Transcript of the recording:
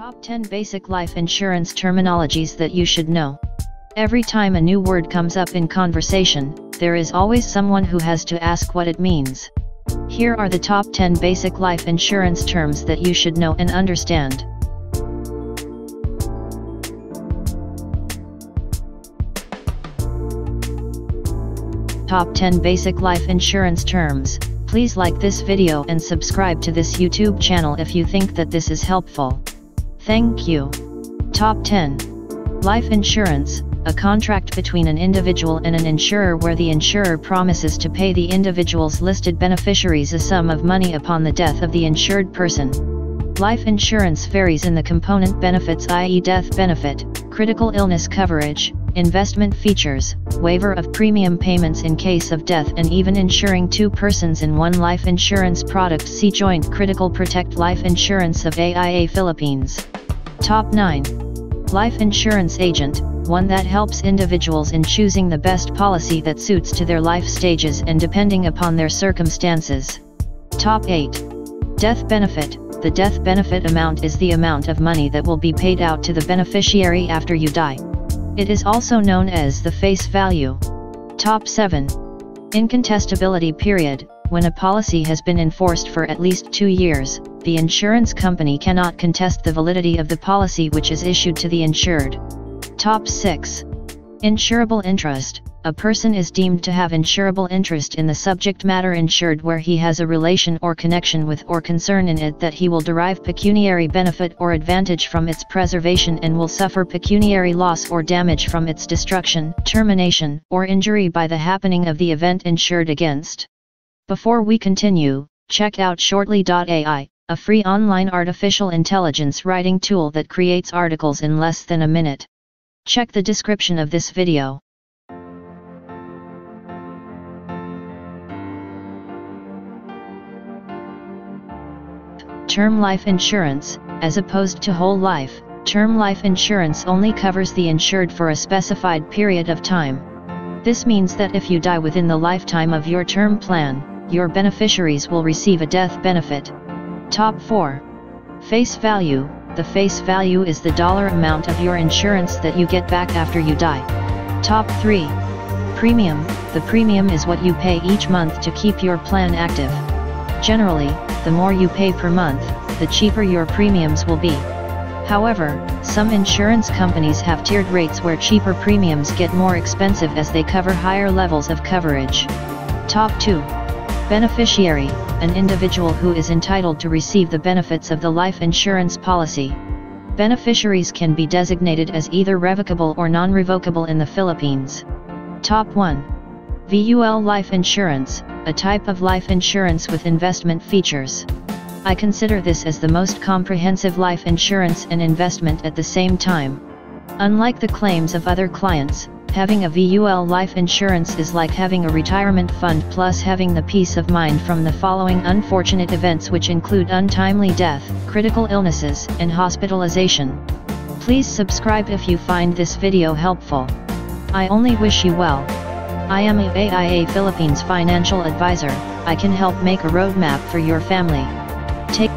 Top 10 Basic Life Insurance Terminologies That You Should Know. Every time a new word comes up in conversation, there is always someone who has to ask what it means. Here are the top 10 basic life insurance terms that you should know and understand. Top 10 Basic Life Insurance Terms. Please like this video and subscribe to this YouTube channel if you think that this is helpful. Thank you. Top 10. Life insurance, a contract between an individual and an insurer where the insurer promises to pay the individual's listed beneficiaries a sum of money upon the death of the insured person. Life insurance varies in the component benefits, i.e. death benefit, critical illness coverage, investment features, waiver of premium payments in case of death, and even insuring two persons in one life insurance product. See Joint Critical Protect Life Insurance of AIA Philippines. Top 9. Life insurance agent, one that helps individuals in choosing the best policy that suits to their life stages and depending upon their circumstances. Top 8. Death benefit. The death benefit amount is the amount of money that will be paid out to the beneficiary after you die. It is also known as the face value. Top 7. Incontestability period. When a policy has been enforced for at least 2 years, the insurance company cannot contest the validity of the policy which is issued to the insured. Top 6. Insurable interest. A person is deemed to have insurable interest in the subject matter insured where he has a relation or connection with or concern in it that he will derive pecuniary benefit or advantage from its preservation and will suffer pecuniary loss or damage from its destruction, termination, or injury by the happening of the event insured against. Before we continue, check out shortly.ai, a free online artificial intelligence writing tool that creates articles in less than a minute. Check the description of this video. Term life insurance, as opposed to whole life, term life insurance only covers the insured for a specified period of time. This means that if you die within the lifetime of your term plan, your beneficiaries will receive a death benefit. Top 4. Face value. The face value is the dollar amount of your insurance that you get back after you die. Top 3. Premium. The premium is what you pay each month to keep your plan active. Generally, the more you pay per month, the cheaper your premiums will be. However, some insurance companies have tiered rates where cheaper premiums get more expensive as they cover higher levels of coverage. Top 2. Beneficiary, an individual who is entitled to receive the benefits of the life insurance policy. Beneficiaries can be designated as either revocable or non-revocable in the Philippines. Top 1. VUL life insurance, a type of life insurance with investment features. I consider this as the most comprehensive life insurance and investment at the same time. Unlike the claims of other clients, having a VUL life insurance is like having a retirement fund plus having the peace of mind from the following unfortunate events, which include untimely death, critical illnesses, and hospitalization. Please subscribe if you find this video helpful. I only wish you well. I am an AIA Philippines financial advisor. I can help make a roadmap for your family. Take